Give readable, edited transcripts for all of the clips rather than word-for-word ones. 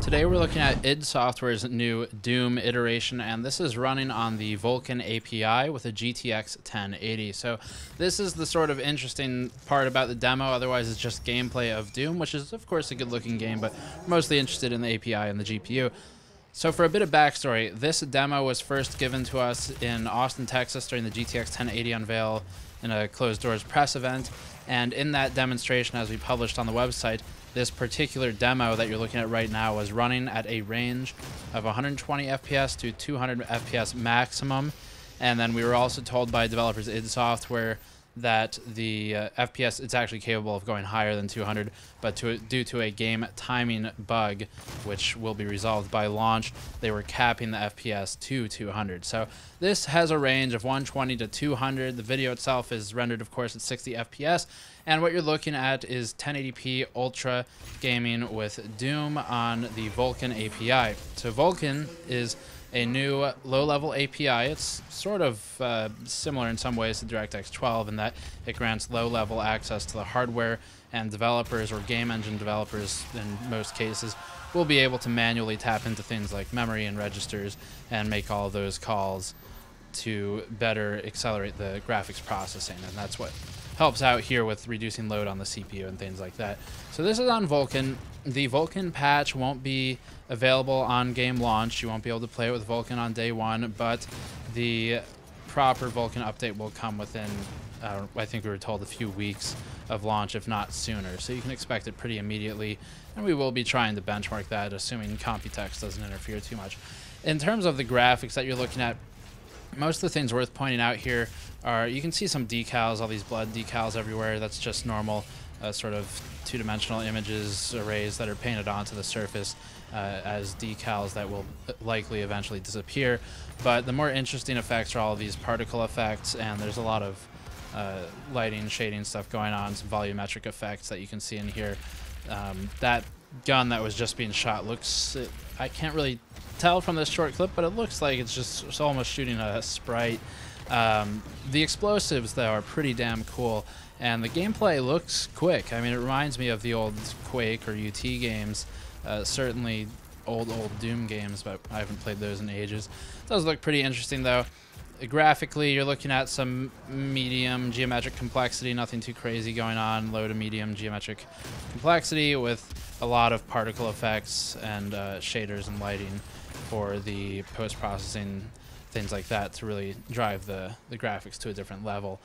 Today we're looking at id Software's new Doom iteration, and this is running on the Vulkan API with a GTX 1080. So this is the sort of interesting part about the demo. Otherwise it's just gameplay of Doom, which is of course a good looking game, but we're mostly interested in the API and the GPU. So for a bit of backstory, this demo was first given to us in Austin, Texas during the GTX 1080 unveil in a closed doors press event. And in that demonstration, as we published on the website, this particular demo that you're looking at right now was running at a range of 120 FPS to 200 FPS maximum. And then we were also told by developers id Software that the FPS, it's actually capable of going higher than 200, but due to a game timing bug, which will be resolved by launch, they were capping the FPS to 200. So this has a range of 120 to 200. The video itself is rendered, of course, at 60 FPS. And what you're looking at is 1080p ultra gaming with Doom on the Vulkan API. So Vulkan is a new low-level API. It's sort of similar in some ways to DirectX 12 in that it grants low-level access to the hardware, and developers or game engine developers in most cases will be able to manually tap into things like memory and registers and make all those calls to better accelerate the graphics processing, and that's what helps out here with reducing load on the CPU and things like that. So this is on Vulkan. The Vulkan patch won't be available on game launch. You won't be able to play it with Vulkan on day one, but the proper Vulkan update will come within, I think we were told, a few weeks of launch, if not sooner. So you can expect it pretty immediately, and we will be trying to benchmark that, assuming Computex doesn't interfere too much. In terms of the graphics that you're looking at, most of the things worth pointing out here are, you can see some decals, all these blood decals everywhere. That's just normal sort of two-dimensional images, arrays that are painted onto the surface as decals that will likely eventually disappear. But the more interesting effects are all of these particle effects, and there's a lot of lighting, shading stuff going on, some volumetric effects that you can see in here. That gun that was just being shot looks, I can't really tell from this short clip, but it looks like it's almost shooting a sprite. The explosives though are pretty damn cool, and the gameplay looks quick. I mean, it reminds me of the old Quake or UT games, certainly old Doom games, but I haven't played those in ages. It does look pretty interesting though. Graphically, you're looking at some medium geometric complexity, nothing too crazy going on, low to medium geometric complexity with a lot of particle effects and shaders and lighting for the post-processing, things like that, to really drive the graphics to a different level.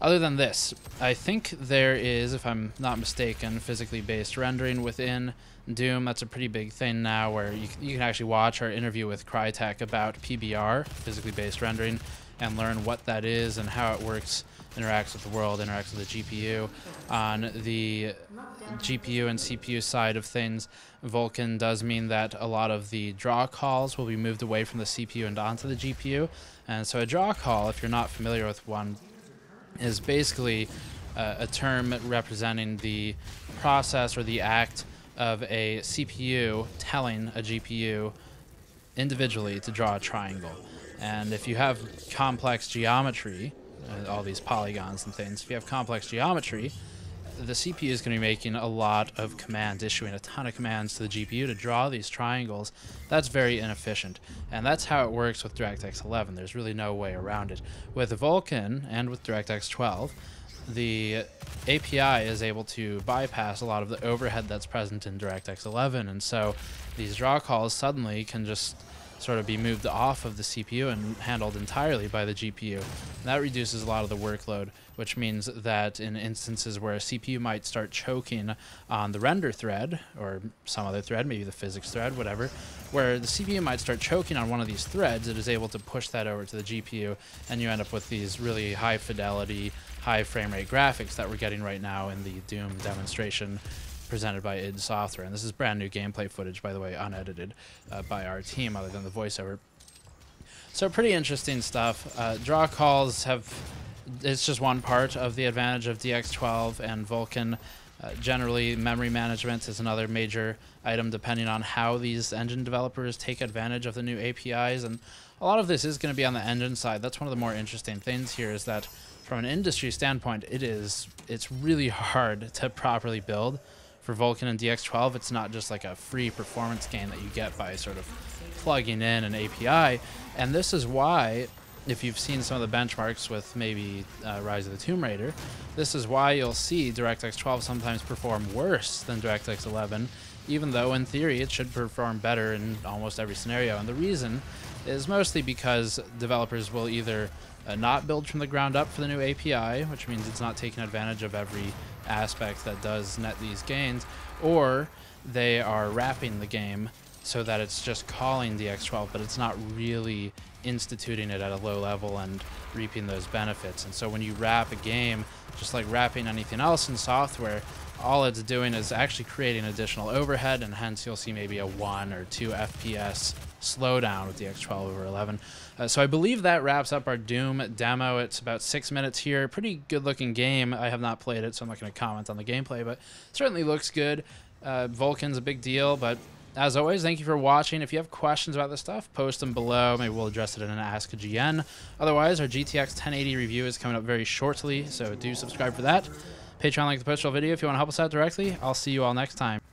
Other than this, I think there is, if I'm not mistaken, physically based rendering within Doom. That's a pretty big thing now, where you can actually watch our interview with Crytek about PBR, physically based rendering, and learn what that is and how it works, interacts with the world, interacts with the GPU. On the GPU and CPU side of things, Vulkan does mean that a lot of the draw calls will be moved away from the CPU and onto the GPU. And so a draw call, if you're not familiar with one, is basically a term representing the process or the act of a CPU telling a GPU individually to draw a triangle. And if you have complex geometry, all these polygons and things, if you have complex geometry, the CPU is going to be making a lot of commands, issuing a ton of commands to the GPU to draw these triangles. That's very inefficient, and that's how it works with DirectX 11. There's really no way around it. With Vulkan and with DirectX 12, the API is able to bypass a lot of the overhead that's present in DirectX 11, and so these draw calls suddenly can just sort of be moved off of the CPU and handled entirely by the GPU. And that reduces a lot of the workload, which means that in instances where a CPU might start choking on the render thread or some other thread, maybe the physics thread, whatever, where the CPU might start choking on one of these threads, it is able to push that over to the GPU, and you end up with these really high fidelity, high frame rate graphics that we're getting right now in the Doom demonstration presented by id Software. And this is brand new gameplay footage, by the way, unedited by our team, other than the voiceover. So pretty interesting stuff. Draw calls have, it's just one part of the advantage of DX12 and Vulkan. Generally, memory management is another major item, depending on how these engine developers take advantage of the new APIs. And a lot of this is going to be on the engine side. That's one of the more interesting things here, is that from an industry standpoint, it's really hard to properly build for Vulkan and DX12, it's not just like a free performance gain that you get by sort of plugging in an API. And this is why, if you've seen some of the benchmarks with maybe Rise of the Tomb Raider, this is why you'll see DirectX 12 sometimes perform worse than DirectX 11, even though in theory it should perform better in almost every scenario. And the reason is mostly because developers will either not build from the ground up for the new API, which means it's not taking advantage of every aspect that does net these gains, or they are wrapping the game so that it's just calling DX12, but it's not really instituting it at a low level and reaping those benefits. And so when you wrap a game, just like wrapping anything else in software, all it's doing is actually creating additional overhead, and hence you'll see maybe a 1 or 2 FPS slowdown with DX12 over 11. So I believe that wraps up our Doom demo. It's about 6 minutes here. Pretty good looking game. I have not played it, so I'm not going to comment on the gameplay, but certainly looks good. Vulkan's a big deal, but as always, thank you for watching. If you have questions about this stuff, post them below. Maybe we'll address it in an Ask a GN. Otherwise, our GTX 1080 review is coming up very shortly, so do subscribe for that. Patreon, like the postal video if you want to help us out directly. I'll see you all next time.